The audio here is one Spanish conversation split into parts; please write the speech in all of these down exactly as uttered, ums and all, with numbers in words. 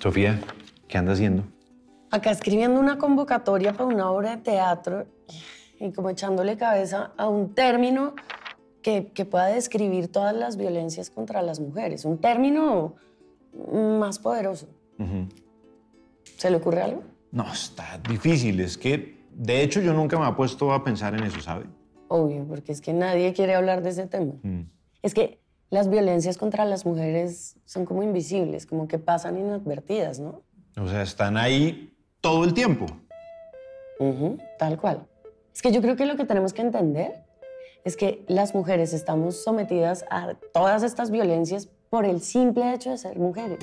Sofía, ¿qué anda haciendo? Acá escribiendo una convocatoria para una obra de teatro y como echándole cabeza a un término que, que pueda describir todas las violencias contra las mujeres. Un término más poderoso. Uh-huh. ¿Se le ocurre algo? No, está difícil. Es que, de hecho, yo nunca me he puesto a pensar en eso, ¿sabe? Obvio, porque es que nadie quiere hablar de ese tema. Mm. Es que... las violencias contra las mujeres son como invisibles, como que pasan inadvertidas, ¿no? O sea, están ahí todo el tiempo. Uh-huh, tal cual. Es que yo creo que lo que tenemos que entender es que las mujeres estamos sometidas a todas estas violencias por el simple hecho de ser mujeres.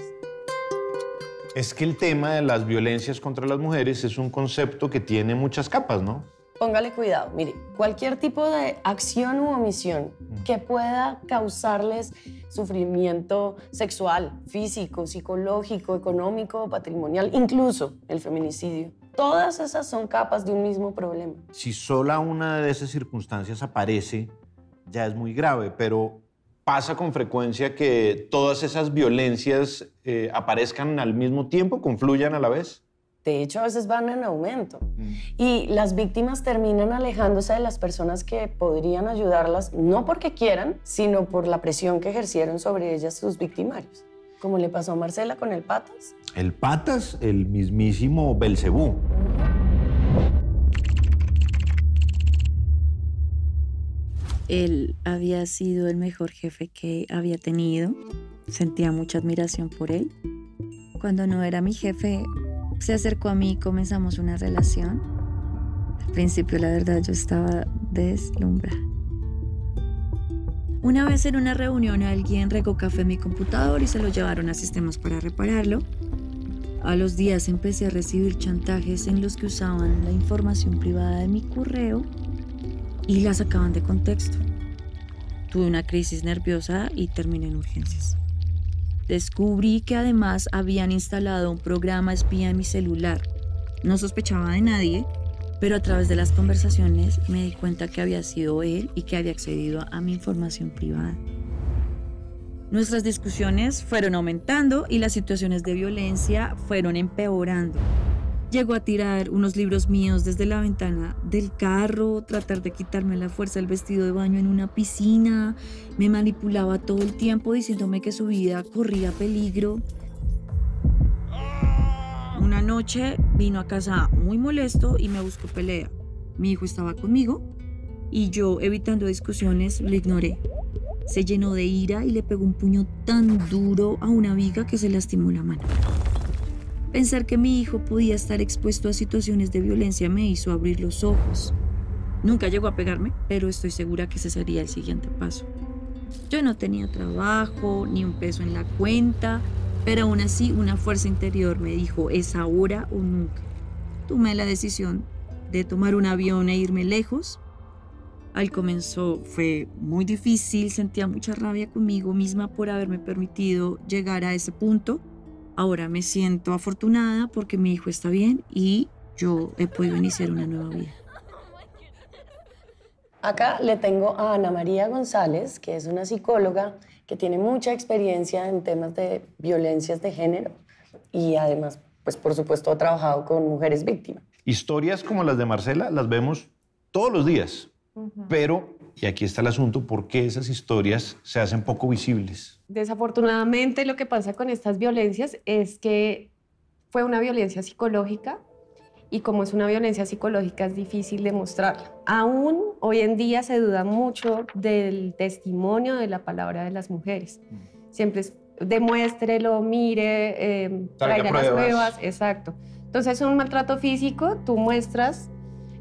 Es que el tema de las violencias contra las mujeres es un concepto que tiene muchas capas, ¿no? Póngale cuidado, mire, cualquier tipo de acción u omisión que pueda causarles sufrimiento sexual, físico, psicológico, económico, patrimonial, incluso el feminicidio. Todas esas son capas de un mismo problema. Si sola una de esas circunstancias aparece, ya es muy grave, pero pasa con frecuencia que todas esas violencias eh, aparezcan al mismo tiempo, confluyan a la vez. De hecho, a veces van en aumento. Mm. Y las víctimas terminan alejándose de las personas que podrían ayudarlas, no porque quieran, sino por la presión que ejercieron sobre ellas sus victimarios. Como le pasó a Marcela con el Patas. El Patas, el mismísimo Belcebú. Mm. Él había sido el mejor jefe que había tenido. Sentía mucha admiración por él. Cuando no era mi jefe, se acercó a mí y comenzamos una relación. Al principio, la verdad, yo estaba deslumbrada. Una vez en una reunión, alguien regó café en mi computador y se lo llevaron a sistemas para repararlo. A los días empecé a recibir chantajes en los que usaban la información privada de mi correo y la sacaban de contexto. Tuve una crisis nerviosa y terminé en urgencias. Descubrí que además habían instalado un programa espía en mi celular. No sospechaba de nadie, pero a través de las conversaciones me di cuenta que había sido él y que había accedido a mi información privada. Nuestras discusiones fueron aumentando y las situaciones de violencia fueron empeorando. Llegó a tirar unos libros míos desde la ventana del carro, tratar de quitarme a la fuerza el vestido de baño en una piscina. Me manipulaba todo el tiempo diciéndome que su vida corría peligro. Una noche vino a casa muy molesto y me buscó pelea. Mi hijo estaba conmigo y yo, evitando discusiones, lo ignoré. Se llenó de ira y le pegó un puño tan duro a una viga que se lastimó la mano. Pensar que mi hijo podía estar expuesto a situaciones de violencia me hizo abrir los ojos. Nunca llegó a pegarme, pero estoy segura que ese sería el siguiente paso. Yo no tenía trabajo, ni un peso en la cuenta, pero aún así una fuerza interior me dijo, es ahora o nunca. Tomé la decisión de tomar un avión e irme lejos. Al comenzó fue muy difícil, sentía mucha rabia conmigo misma por haberme permitido llegar a ese punto. Ahora me siento afortunada porque mi hijo está bien y yo he podido iniciar una nueva vida. Acá le tengo a Ana María González, que es una psicóloga que tiene mucha experiencia en temas de violencias de género y además, pues por supuesto, ha trabajado con mujeres víctimas. Historias como las de Marcela las vemos todos los días, uh-huh. Pero... y aquí está el asunto, ¿por qué esas historias se hacen poco visibles? Desafortunadamente, lo que pasa con estas violencias es que fue una violencia psicológica y como es una violencia psicológica es difícil demostrarla. Aún hoy en día se duda mucho del testimonio de la palabra de las mujeres. Siempre es demuéstrelo, mire, eh, traiga las pruebas. Exacto. Entonces, un maltrato físico, tú muestras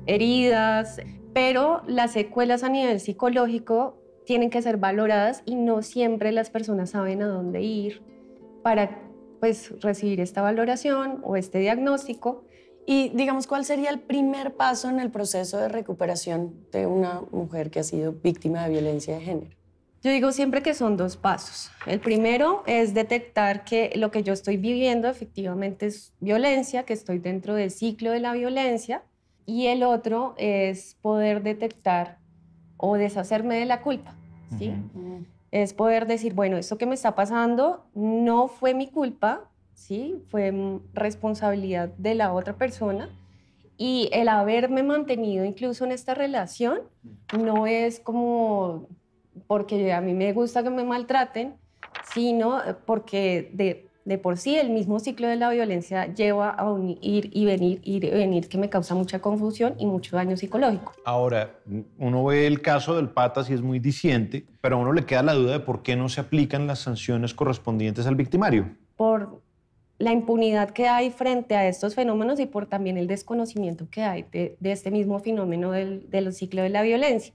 heridas... pero las secuelas a nivel psicológico tienen que ser valoradas y no siempre las personas saben a dónde ir para pues, recibir esta valoración o este diagnóstico. Y, digamos, ¿cuál sería el primer paso en el proceso de recuperación de una mujer que ha sido víctima de violencia de género? Yo digo siempre que son dos pasos. El primero es detectar que lo que yo estoy viviendo efectivamente es violencia, que estoy dentro del ciclo de la violencia. Y el otro es poder detectar o deshacerme de la culpa, ¿sí? Uh-huh. Es poder decir, bueno, esto que me está pasando no fue mi culpa, ¿sí? Fue responsabilidad de la otra persona. Y el haberme mantenido incluso en esta relación no es como... porque a mí me gusta que me maltraten, sino porque de, de por sí el mismo ciclo de la violencia lleva a un ir y venir, ir y venir, que me causa mucha confusión y mucho daño psicológico. Ahora, uno ve el caso del Patas y es muy diciente, pero a uno le queda la duda de por qué no se aplican las sanciones correspondientes al victimario. Por la impunidad que hay frente a estos fenómenos y por también el desconocimiento que hay de, de este mismo fenómeno del, del ciclo de la violencia.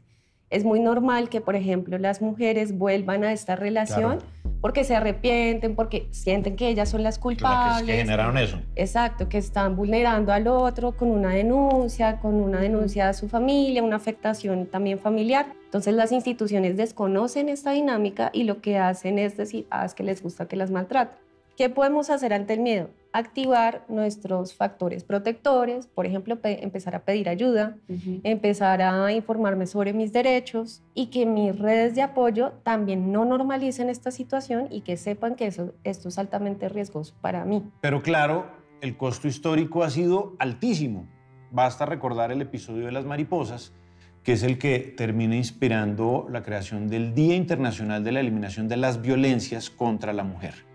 Es muy normal que, por ejemplo, las mujeres vuelvan a esta relación claro. porque se arrepienten, porque sienten que ellas son las culpables. Que generaron eso. Exacto, que están vulnerando al otro con una denuncia, con una denuncia a su familia, una afectación también familiar. Entonces, las instituciones desconocen esta dinámica y lo que hacen es decir, ah, es que les gusta que las maltraten. ¿Qué podemos hacer ante el miedo? Activar nuestros factores protectores, por ejemplo, empezar a pedir ayuda, uh-huh. empezar a informarme sobre mis derechos y que mis redes de apoyo también no normalicen esta situación y que sepan que eso, esto es altamente riesgoso para mí. Pero claro, el costo histórico ha sido altísimo. Basta recordar el episodio de las mariposas, que es el que termina inspirando la creación del Día Internacional de la Eliminación de las Violencias contra la Mujer.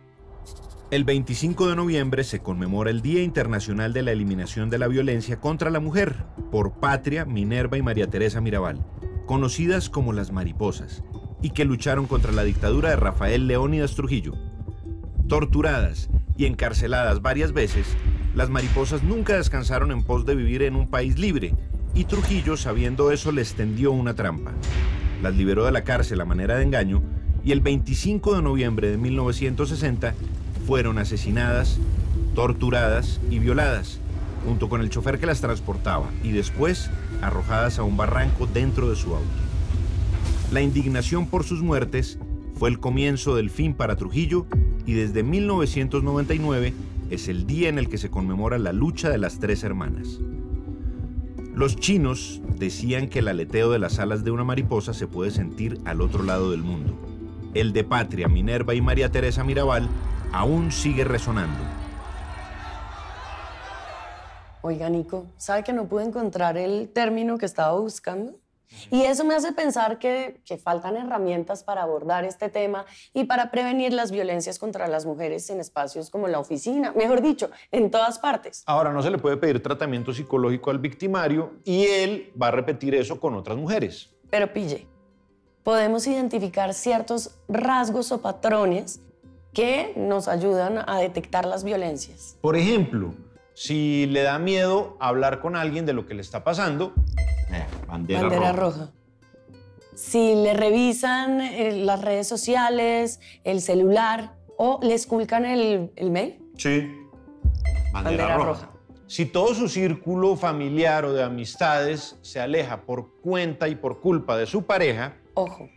El veinticinco de noviembre se conmemora el Día Internacional de la Eliminación de la Violencia contra la Mujer por Patria, Minerva y María Teresa Mirabal, conocidas como las mariposas, y que lucharon contra la dictadura de Rafael Leónidas Trujillo. Torturadas y encarceladas varias veces, las mariposas nunca descansaron en pos de vivir en un país libre, y Trujillo, sabiendo eso, les tendió una trampa. Las liberó de la cárcel a manera de engaño y el veinticinco de noviembre de mil novecientos sesenta, fueron asesinadas, torturadas y violadas, junto con el chofer que las transportaba y después arrojadas a un barranco dentro de su auto. La indignación por sus muertes fue el comienzo del fin para Trujillo y desde mil novecientos noventa y nueve es el día en el que se conmemora la lucha de las tres hermanas. Los chinos decían que el aleteo de las alas de una mariposa se puede sentir al otro lado del mundo. El de Patria, Minerva y María Teresa Mirabal aún sigue resonando. Oiga, Nico, ¿sabe que no pude encontrar el término que estaba buscando? Uh-huh. Y eso me hace pensar que, que faltan herramientas para abordar este tema y para prevenir las violencias contra las mujeres en espacios como la oficina, mejor dicho, en todas partes. Ahora, no se le puede pedir tratamiento psicológico al victimario y él va a repetir eso con otras mujeres. Pero pille, podemos identificar ciertos rasgos o patrones que nos ayudan a detectar las violencias. Por ejemplo, si le da miedo hablar con alguien de lo que le está pasando, eh, bandera, bandera roja. roja. Si le revisan eh, las redes sociales, el celular o le esculcan el, el mail. Sí, bandera, bandera roja. roja. Si todo su círculo familiar o de amistades se aleja por cuenta y por culpa de su pareja. Ojo,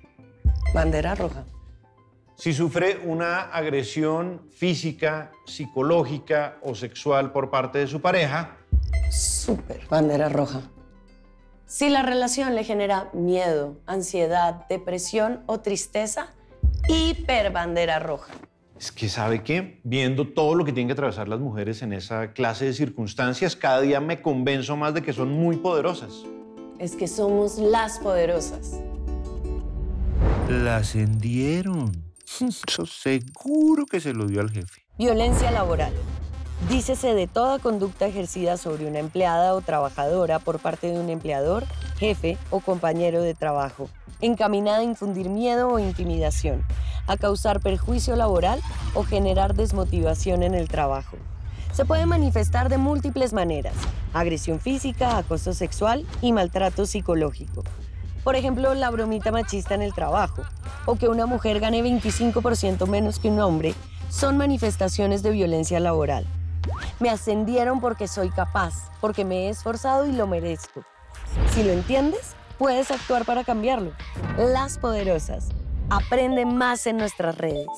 bandera roja. Si sufre una agresión física, psicológica o sexual por parte de su pareja. Súper, bandera roja. Si la relación le genera miedo, ansiedad, depresión o tristeza, hiper bandera roja. Es que, ¿sabe qué? Viendo todo lo que tienen que atravesar las mujeres en esa clase de circunstancias, cada día me convenzo más de que son muy poderosas. Es que somos las poderosas. La ascendieron. Yo seguro que se lo dio al jefe. Violencia laboral. Dícese de toda conducta ejercida sobre una empleada o trabajadora por parte de un empleador, jefe o compañero de trabajo, encaminada a infundir miedo o intimidación, a causar perjuicio laboral o generar desmotivación en el trabajo. Se puede manifestar de múltiples maneras: agresión física, acoso sexual y maltrato psicológico. Por ejemplo, la bromita machista en el trabajo o que una mujer gane veinticinco por ciento menos que un hombre son manifestaciones de violencia laboral. Me ascendieron porque soy capaz, porque me he esforzado y lo merezco. Si lo entiendes, puedes actuar para cambiarlo. Las Poderosas. Aprende más en nuestras redes.